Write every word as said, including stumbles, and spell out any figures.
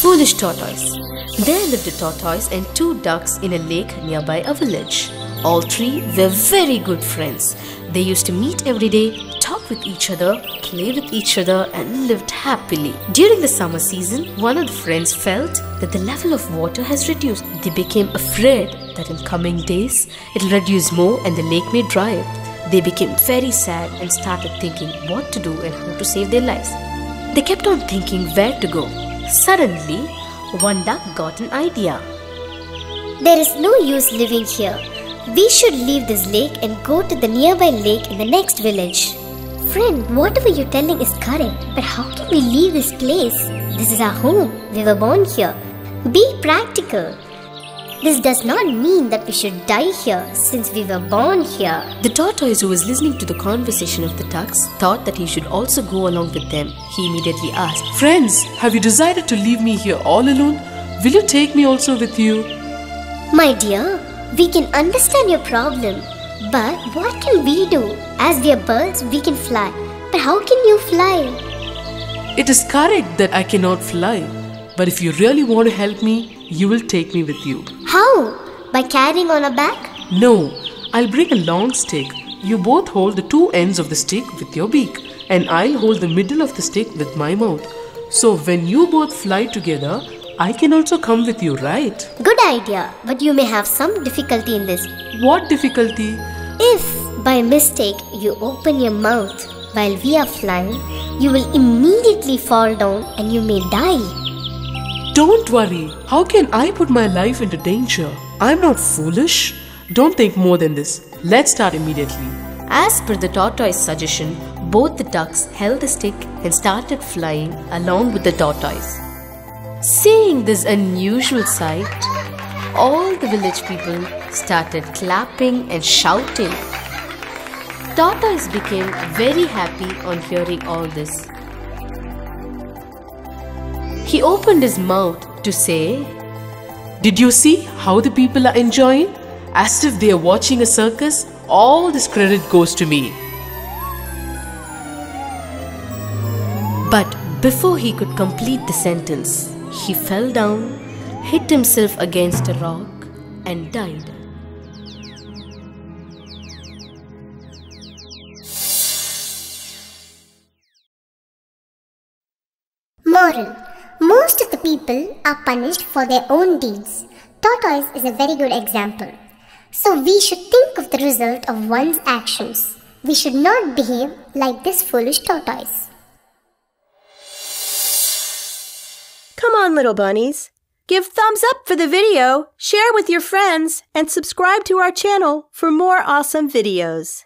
Foolish tortoise. There lived a tortoise and two ducks in a lake nearby a village. All three were very good friends. They used to meet every day, talk with each other, play with each other, and lived happily. During the summer season, one of the friends felt that the level of water has reduced. They became afraid that in coming days, it'll reduce more and the lake may dry up. They became very sad and started thinking what to do and how to save their lives. They kept on thinking where to go. Suddenly, one duck got an idea. There is no use living here. We should leave this lake and go to the nearby lake in the next village. Friend, whatever you're telling is correct, but how can we leave this place? This is our home. We were born here. Be practical. This does not mean that we should die here, since we were born here. The tortoise, who was listening to the conversation of the ducks, thought that he should also go along with them. He immediately asked, "Friends, have you decided to leave me here all alone? Will you take me also with you?" My dear, we can understand your problem, but what can we do? As we are birds, we can fly, but how can you fly? It is correct that I cannot fly, but if you really want to help me, you will take me with you. How? By carrying on our back? No, I'll bring a long stick. You both hold the two ends of the stick with your beak, and I'll hold the middle of the stick with my mouth. So when you both fly together, I can also come with you, right? Good idea, but you may have some difficulty in this. What difficulty? If, by mistake, you open your mouth while we are flying, you will immediately fall down and you may die. Don't worry, how can I put my life into danger? I'm not foolish. Don't think more than this. Let's start immediately. As per the tortoise's suggestion, both the ducks held the stick and started flying along with the tortoise. Seeing this unusual sight, all the village people started clapping and shouting. Tortoise became very happy on hearing all this. He opened his mouth to say, "Did you see how the people are enjoying? As if they are watching a circus. All this credit goes to me." But before he could complete the sentence, he fell down, hit himself against a rock, and died. Moral. Most of the people are punished for their own deeds. Tortoise is a very good example. So we should think of the result of one's actions. We should not behave like this foolish tortoise. Come on, little bunnies. Give thumbs up for the video, share with your friends, and subscribe to our channel for more awesome videos.